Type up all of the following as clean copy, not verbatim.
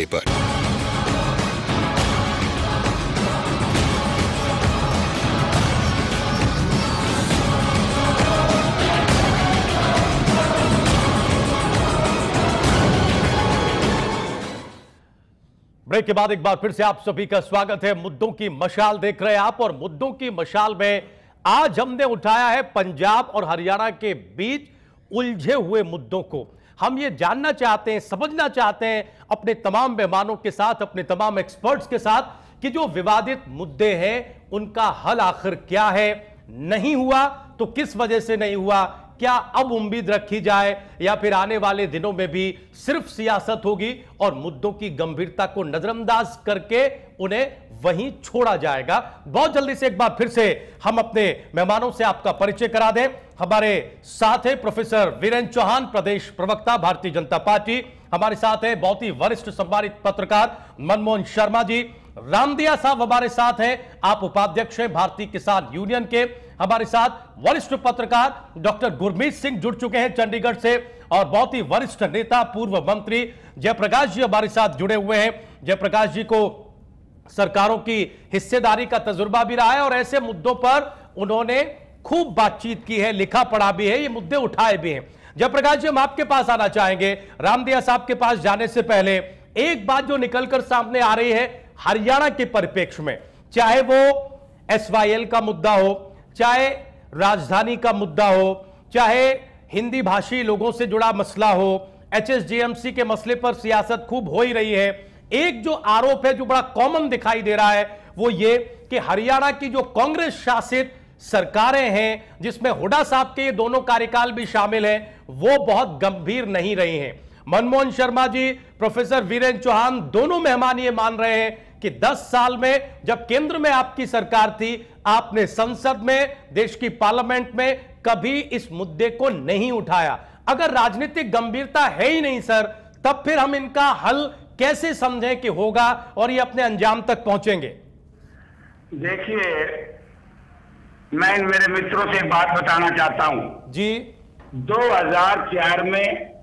Paper. Break के बाद एक बार फिर से आप सभी का स्वागत है। मुद्दों की मशाल देख रहे हैं आप, और मुद्दों की मशाल में आज हमने उठाया है पंजाब और हरियाणा के बीच उलझे हुए मुद्दों को। हम ये जानना चाहते हैं, समझना चाहते हैं अपने तमाम मेहमानों के साथ, अपने तमाम एक्सपर्ट्स के साथ कि जो विवादित मुद्दे हैं उनका हल आखिर क्या है, नहीं हुआ तो किस वजह से नहीं हुआ, क्या अब उम्मीद रखी जाए या फिर आने वाले दिनों में भी सिर्फ सियासत होगी और मुद्दों की गंभीरता को नजरअंदाज करके उन्हें वहीं छोड़ा जाएगा। बहुत जल्दी से एक बार फिर से हम अपने मेहमानों से आपका परिचय करा दें। हमारे साथ है प्रोफेसर वीरेंद्र चौहान, प्रदेश प्रवक्ता भारतीय जनता पार्टी। हमारे साथ है बहुत ही वरिष्ठ सम्मानित पत्रकार मनमोहन शर्मा जी। राम दिया साहब हमारे साथ हैं, आप उपाध्यक्ष हैं भारतीय किसान यूनियन के। हमारे साथ वरिष्ठ पत्रकार डॉक्टर गुरमीत सिंह जुड़ चुके हैं चंडीगढ़ से, और बहुत ही वरिष्ठ नेता पूर्व मंत्री जयप्रकाश जी हमारे साथ जुड़े हुए हैं। जयप्रकाश जी को सरकारों की हिस्सेदारी का तजुर्बा भी रहा है और ऐसे मुद्दों पर उन्होंने खूब बातचीत की है, लिखा पढ़ा भी है, ये मुद्दे उठाए भी हैं। जयप्रकाश जी, हम आपके पास आना चाहेंगे। रामदिया साहब के पास जाने से पहले एक बात जो निकलकर सामने आ रही है हरियाणा के परिप्रेक्ष्य में, चाहे वो SYL का मुद्दा हो, चाहे राजधानी का मुद्दा हो, चाहे हिंदी भाषी लोगों से जुड़ा मसला हो, HSDMC के मसले पर सियासत खूब हो ही रही है। एक जो आरोप है जो बड़ा कॉमन दिखाई दे रहा है वो ये कि हरियाणा की जो कांग्रेस शासित सरकारें हैं जिसमें हुड्डा साहब के ये दोनों कार्यकाल भी शामिल हैं, वो बहुत गंभीर नहीं रही हैं। मनमोहन शर्मा जी, प्रोफेसर वीरेंद्र चौहान, दोनों मेहमान ये मान रहे हैं कि 10 साल में जब केंद्र में आपकी सरकार थी, आपने संसद में, देश की पार्लियामेंट में कभी इस मुद्दे को नहीं उठाया। अगर राजनीतिक गंभीरता है ही नहीं सर, तब फिर हम इनका हल कैसे समझें कि होगा और ये अपने अंजाम तक पहुंचेंगे? देखिए, मैं मेरे मित्रों से बात बताना चाहता हूं जी। 2004 में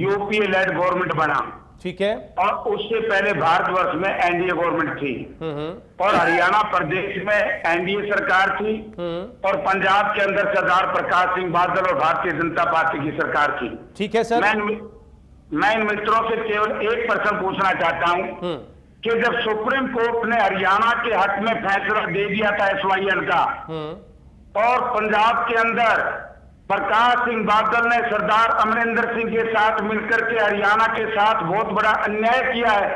यूपीए लेड गवर्नमेंट बना, ठीक है, और उससे पहले भारतवर्ष में एनडीए गवर्नमेंट थी और हरियाणा प्रदेश में एनडीए सरकार थी और पंजाब के अंदर सरदार प्रकाश सिंह बादल और भारतीय जनता पार्टी की सरकार थी। ठीक है सर, मैं इन मित्रों से केवल एक प्रश्न पूछना चाहता हूं कि जब सुप्रीम कोर्ट ने हरियाणा के हक में फैसला दे दिया था SYL का, और पंजाब के अंदर प्रकाश सिंह बादल ने सरदार अमरिंदर सिंह के साथ मिलकर के हरियाणा के साथ बहुत बड़ा अन्याय किया है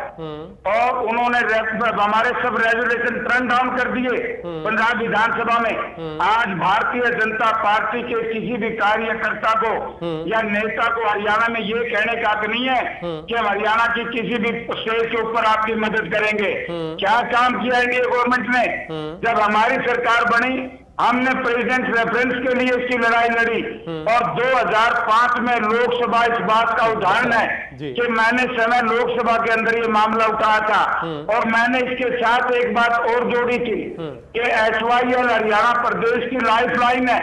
और उन्होंने हमारे सब रेजुलेशन टर्न डाउन कर दिए पंजाब विधानसभा में। आज भारतीय जनता पार्टी के किसी भी कार्यकर्ता को या नेता को हरियाणा में ये कहने का हक नहीं है कि हम हरियाणा की किसी भी स्टेट के ऊपर आपकी मदद करेंगे। क्या काम किया है ये गवर्नमेंट ने? जब हमारी सरकार बनी, हमने प्रेसिडेंट रेफरेंस के लिए इसकी लड़ाई लड़ी और 2005 में लोकसभा इस बात का उदाहरण है कि मैंने समय लोकसभा के अंदर ये मामला उठाया था और मैंने इसके साथ एक बात और जोड़ी थी कि SYL हरियाणा प्रदेश की लाइफ लाइन है।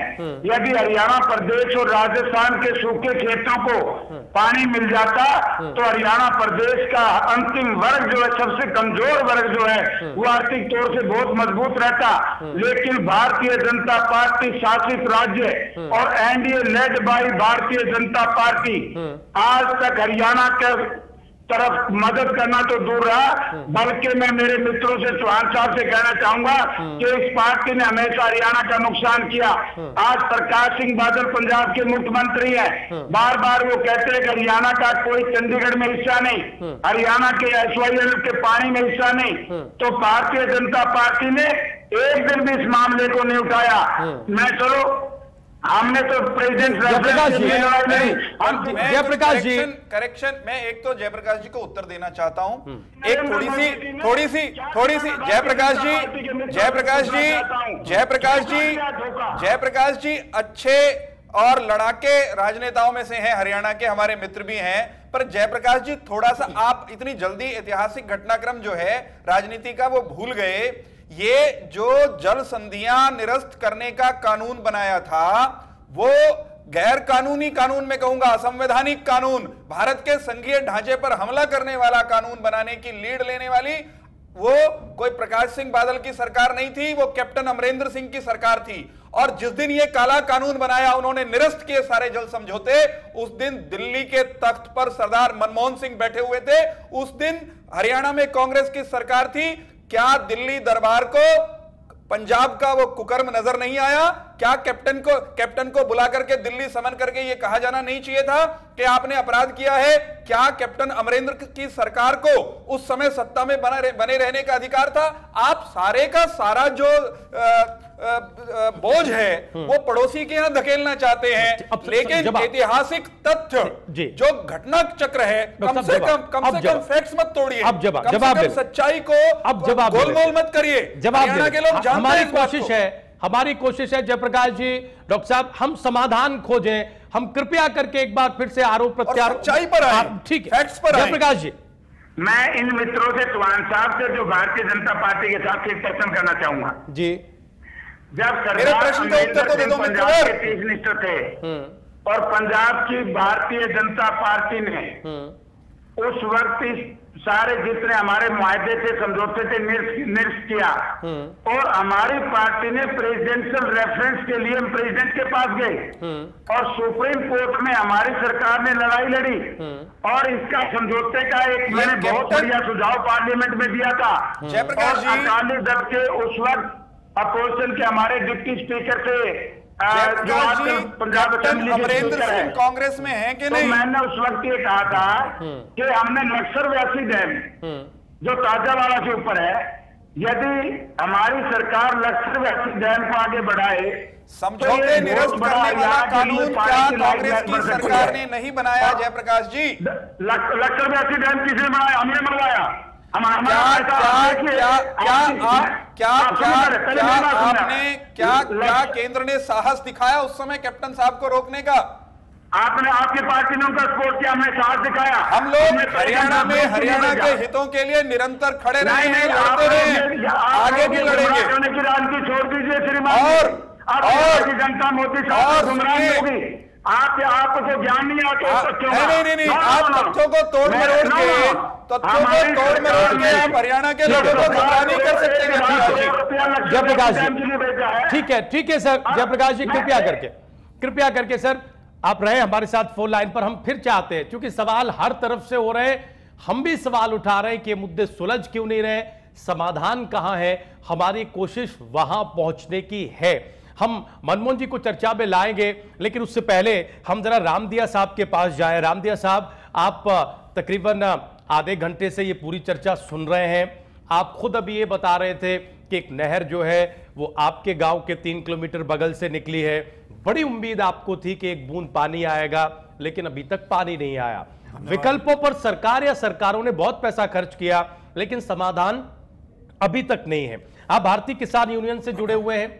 यदि हरियाणा प्रदेश और राजस्थान के सूखे खेतों को पानी मिल जाता तो हरियाणा प्रदेश का अंतिम वर्ग जो है, सबसे कमजोर वर्ग जो है, वो आर्थिक तौर से बहुत मजबूत रहता। लेकिन भारतीय जनता पार्टी शासित राज्य और NDA lead by Bharatiya Janata party आज तक हरियाणा के तरफ मदद करना तो दूर रहा, बल्कि मैं मेरे मित्रों से चौहान साहब से कहना चाहूंगा कि इस पार्टी ने हमेशा हरियाणा का नुकसान किया। आज प्रकाश सिंह बादल पंजाब के मुख्यमंत्री हैं, बार बार वो कहते हैं कि हरियाणा का कोई चंडीगढ़ में हिस्सा नहीं, हरियाणा के SYL के पानी में हिस्सा नहीं। तो भारतीय जनता पार्टी ने एक दिन भी इस मामले को नहीं उठाया। मैं चलो हमने तो प्रेसिडेंट जयप्रकाश जी, करेक्शन, मैं एक तो जयप्रकाश जी को उत्तर देना चाहता हूं, एक थोड़ी सी जयप्रकाश जी अच्छे और लड़ाके राजनेताओं में से हैं, हरियाणा के हमारे मित्र भी हैं, पर जयप्रकाश जी थोड़ा सा आप इतनी जल्दी ऐतिहासिक घटनाक्रम जो है राजनीति का वो भूल गए। ये जो जल संधियां निरस्त करने का कानून बनाया था वो गैर कानूनी कानून में कहूंगा असंवैधानिक कानून, भारत के संघीय ढांचे पर हमला करने वाला कानून बनाने की लीड लेने वाली वो कोई प्रकाश सिंह बादल की सरकार नहीं थी, वो कैप्टन अमरिंदर सिंह की सरकार थी। और जिस दिन ये काला कानून बनाया, उन्होंने निरस्त किए सारे जल समझौते, उस दिन दिल्ली के तख्त पर सरदार मनमोहन सिंह बैठे हुए थे, उस दिन हरियाणा में कांग्रेस की सरकार थी। क्या दिल्ली दरबार को पंजाब का वो कुकर्म नजर नहीं आया? क्या कैप्टन को बुला करके दिल्ली समन करके ये कहा जाना नहीं चाहिए था कि आपने अपराध किया है? क्या कैप्टन अमरिंदर की सरकार को उस समय सत्ता में बने रहने का अधिकार था? आप सारे का सारा जो बोझ है वो पड़ोसी के यहाँ धकेलना चाहते हैं, लेकिन ऐतिहासिक तथ्य जो घटना चक्र है कम से कम फैक्ट्स मत तोड़िए, सच्चाई को गोलमोल मत करिए। हरियाणा के लोग जानते हैं, हमारी कोशिश है जयप्रकाश जी, डॉक्टर साहब, हम समाधान खोजें, हम कृपया करके एक बार फिर से आरोप प्रत्यारोप सच्चाई पर आए, ठीक है, फैक्ट्स पर आए। जयप्रकाश जी, मैं इन मित्रों से, चौहान साहब से, जो भारतीय जनता पार्टी के साथ चर्चा करना चाहूंगा जी। जब सरदार पंजाब के चीफ मिनिस्टर थे और पंजाब की भारतीय जनता पार्टी ने उस वक्त सारे जितने हमारे मुआहदे थे, समझौते थे, निरस्त किया, और हमारी पार्टी ने प्रेसिडेंशियल रेफरेंस के लिए प्रेसिडेंट के पास गए और सुप्रीम कोर्ट में हमारी सरकार ने लड़ाई लड़ी, और इसका समझौते का एक मैंने बहुत बढ़िया सुझाव पार्लियामेंट में दिया था। और अकाली दल के उस वक्त अपोजिशन के हमारे डिप्टी स्पीकर थे जो पंजाब अमरिंदर सिंह कांग्रेस में है कि नहीं, तो मैंने उस वक्त ये कहा था कि हमने लक्ष्मण व्यासी डैम जो ताजावाड़ा के ऊपर है, यदि हमारी सरकार लक्ष्मण व्यासी डैम को आगे बढ़ाए, समझौते निरस्त करने वाला कानून क्या कांग्रेस की सरकार ने नहीं बनाया? जयप्रकाश जी, लक्ष्मण व्यासी डैम किसने बनाया? हमने बनवाया। क्या केंद्र ने साहस दिखाया उस समय कैप्टन साहब को रोकने का? आपने, आपकी पार्टी ने उनका सपोर्ट किया, हमने साहस दिखाया। हम लोग हरियाणा में हरियाणा के हितों के लिए निरंतर खड़े रहे हैं, लड़ते रहे, आगे भी लड़ेंगे। राजनीति छोड़ दीजिए श्रीमान, और जनता मोदी साहब गुमराह होगी। आपको ज्ञान नहीं आता। नहीं, आप तथ्यों को तोड़ मरोड़ के आप हरियाणा के लोगों को गुमराह नहीं कर सकते। जयप्रकाश जी, ठीक है सर, जयप्रकाश जी कृपया करके सर आप रहे हमारे साथ फोन लाइन पर। हम फिर चाहते हैं, क्योंकि सवाल हर तरफ से हो रहे हैं, हम भी सवाल उठा रहे हैं कि मुद्दे सुलझ क्यों नहीं रहे, समाधान कहाँ है, हमारी कोशिश वहां पहुंचने की है। हम मनमोहन जी को चर्चा में लाएंगे, लेकिन उससे पहले हम जरा रामदिया साहब के पास जाएं। रामदिया साहब, आप तकरीबन आधे घंटे से ये पूरी चर्चा सुन रहे हैं। आप खुद अभी ये बता रहे थे कि एक नहर जो है वो आपके गांव के 3 किलोमीटर बगल से निकली है, बड़ी उम्मीद आपको थी कि एक बूंद पानी आएगा, लेकिन अभी तक पानी नहीं आया। विकल्पों पर सरकार या सरकारों ने बहुत पैसा खर्च किया, लेकिन समाधान अभी तक नहीं है। आप भारतीय किसान यूनियन से जुड़े हुए हैं,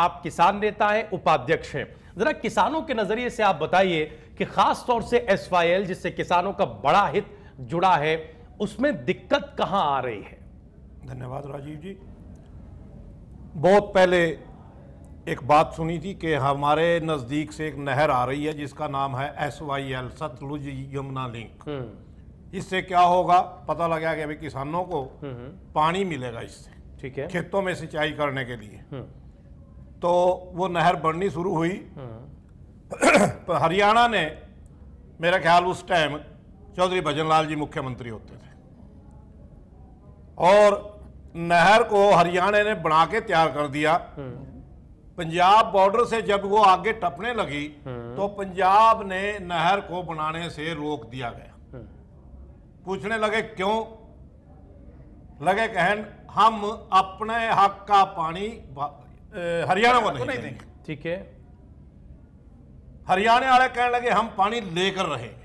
आप किसान नेता हैं, उपाध्यक्ष हैं। जरा किसानों के नजरिए से आप बताइए कि खास तौर से SYL, जिससे किसानों का बड़ा हित जुड़ा है, उसमें दिक्कत कहां आ रही है? धन्यवाद राजीव जी। बहुत पहले एक बात सुनी थी कि हमारे नजदीक से एक नहर आ रही है जिसका नाम है SYL, सतलुज यमुना लिंक। इससे क्या होगा? पता लगा कि अभी किसानों को पानी मिलेगा इससे, ठीक है, खेतों में सिंचाई करने के लिए। तो वो नहर बननी शुरू हुई। हरियाणा ने, मेरा ख्याल उस टाइम चौधरी भजन लाल जी मुख्यमंत्री होते थे, और नहर को हरियाणा ने बना के तैयार कर दिया। पंजाब बॉर्डर से जब वो आगे टपने लगी तो पंजाब ने नहर को बनाने से रोक दिया गया। पूछने लगे क्यों? लगे कहन हम अपने हक का पानी हरियाणा को नहीं देंगे, ठीक है। हरियाणा वाले कहने लगे हम पानी लेकर रहेंगे।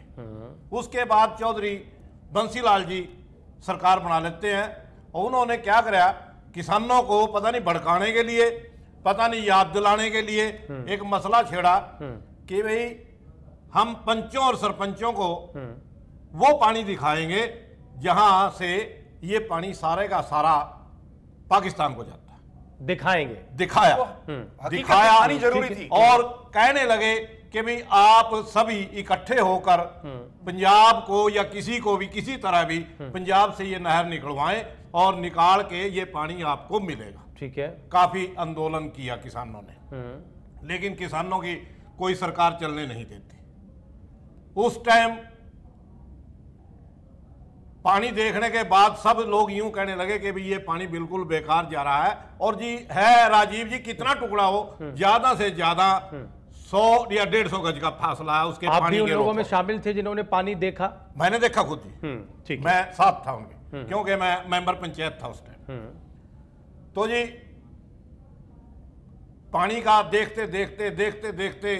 उसके बाद चौधरी बंसी लाल जी सरकार बना लेते हैं, और उन्होंने क्या कराया, किसानों को पता नहीं भड़काने के लिए, पता नहीं याद दिलाने के लिए एक मसला छेड़ा कि भाई हम पंचों और सरपंचों को वो पानी दिखाएंगे जहां से ये पानी सारे का सारा पाकिस्तान को जाता, दिखाएंगे। दिखाया, पानी जरूरी थी। और कहने लगे कि भाई आप सभी इकट्ठे होकर पंजाब को या किसी को भी किसी तरह भी पंजाब से ये नहर निकलवाएं और निकाल के ये पानी आपको मिलेगा। ठीक है, काफी आंदोलन किया किसानों ने, लेकिन किसानों की कोई सरकार चलने नहीं देती। उस टाइम पानी देखने के बाद सब लोग यूं कहने लगे कि भाई ये पानी बिल्कुल बेकार जा रहा है। और जी है राजीव जी, कितना टुकड़ा हो, ज्यादा से ज्यादा 100 या 150 गज का फासला है उसके। आप भी उन लोगों में शामिल थे जिन्होंने पानी देखा? मैंने देखा खुद ही, ठीक, मैं साथ था उनके, क्योंकि मैं मेंबर पंचायत था उस टाइम। तो जी पानी का देखते देखते देखते देखते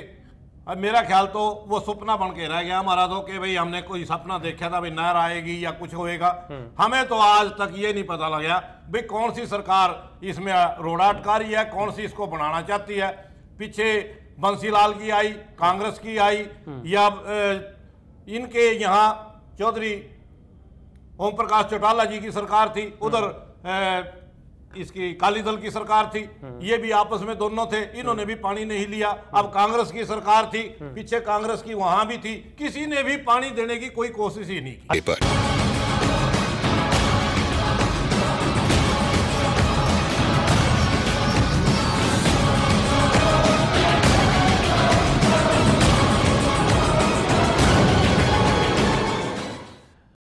अब मेरा ख्याल तो वो सपना बन के रह गया हमारा तो, कि भाई हमने कोई सपना देखा था भाई नहर आएगी या कुछ होएगा। हमें तो आज तक ये नहीं पता लगा भाई कौन सी सरकार इसमें रोड़ा अटका रही है, कौन सी इसको बनाना चाहती है। पीछे बंसीलाल की आई, कांग्रेस की आई, या इनके यहाँ चौधरी ओम प्रकाश चौटाला जी की सरकार थी, उधर इसकी काली दल की सरकार थी, ये भी आपस में दोनों थे, इन्होंने भी पानी नहीं लिया। अब कांग्रेस की सरकार थी, पीछे कांग्रेस की वहां भी थी, किसी ने भी पानी देने की कोई कोशिश ही नहीं की।